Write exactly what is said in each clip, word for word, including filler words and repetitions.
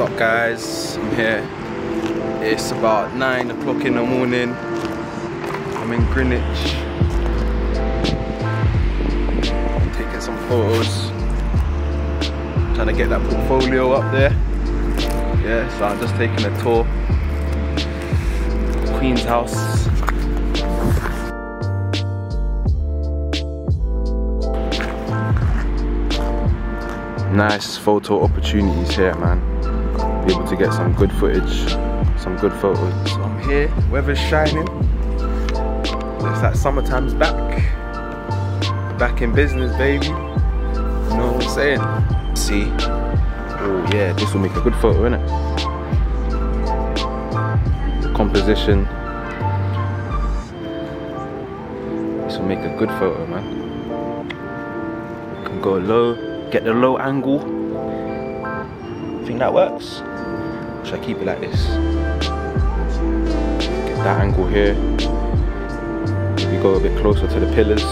What's up, guys? I'm here. It's about nine o'clock in the morning. I'm in Greenwich. I'm taking some photos. I'm trying to get that portfolio up there. Yeah, so I'm just taking a tour. Queen's House. Nice photo opportunities here, man. Be able to get some good footage, some good photos. So I'm here, weather's shining. Looks like summertime's back. Back in business, baby. You know what I'm saying? See? Oh yeah, this will make a good photo, innit? Composition. This will make a good photo, man. You can go low. Get the low angle. I think that works. Or should I keep it like this? Get that angle here. Maybe go a bit closer to the pillars.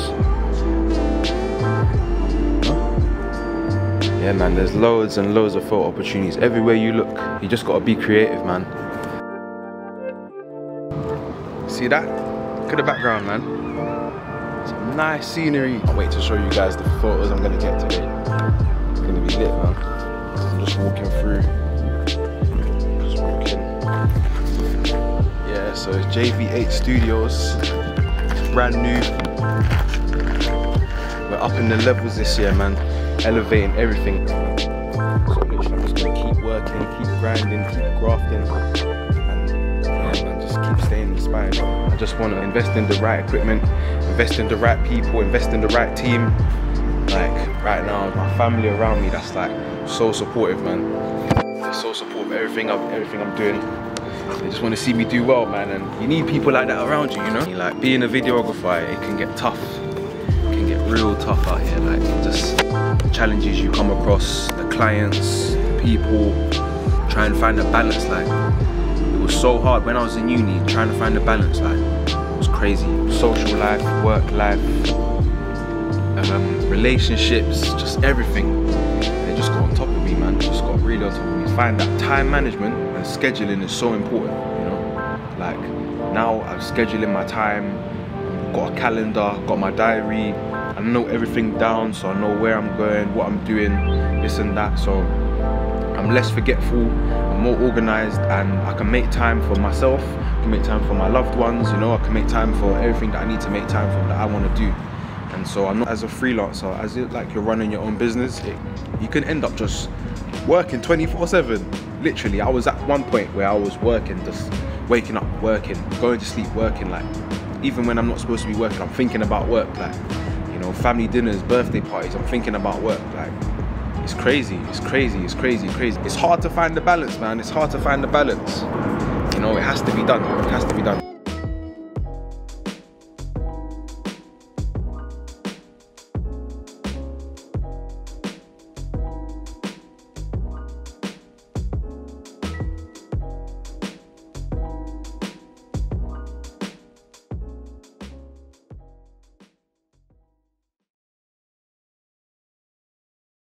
Yeah, man, there's loads and loads of photo opportunities. Everywhere you look, you just gotta be creative, man. See that? Look at the background, man. Some nice scenery. I can't wait to show you guys the photos I'm gonna get today. It's gonna be lit, man. I'm just walking through. Just walking. Yeah, so it's J V eight Studios. Brand new. We're upping the levels this year, man. Elevating everything. So literally, I'm just gonna keep working, keep grinding, keep grafting. And yeah, man, just keep staying inspired. I just wanna invest in the right equipment, invest in the right people, invest in the right team. Like right now, my family around me, that's like so supportive, man. They're so supportive of everything I'm, everything I'm doing. They just want to see me do well, man, and you need people like that around you, you know? Like being a videographer, it can get tough. It can get real tough out here, like just challenges you come across, the clients, the people, try and find a balance, like it was so hard when I was in uni, trying to find a balance, like it was crazy. Social life, work life, Um, relationships, just everything. They just got on top of me, man. Just got really on top of me. Find that time management and scheduling is so important, you know? Like, now I'm scheduling my time, got a calendar, got my diary, I know everything down, so I know where I'm going, what I'm doing, this and that, so I'm less forgetful, I'm more organized, and I can make time for myself, I can make time for my loved ones, you know? I can make time for everything that I need to make time for, that I want to do. And so I'm not, as a freelancer, as it, like you're running your own business, it, you can end up just working twenty-four seven. Literally, I was at one point where I was working, just waking up, working, going to sleep, working. Like, even when I'm not supposed to be working, I'm thinking about work. Like, you know, family dinners, birthday parties, I'm thinking about work. Like, it's crazy, it's crazy, it's crazy, crazy. It's hard to find the balance, man. It's hard to find the balance. You know, it has to be done. It has to be done.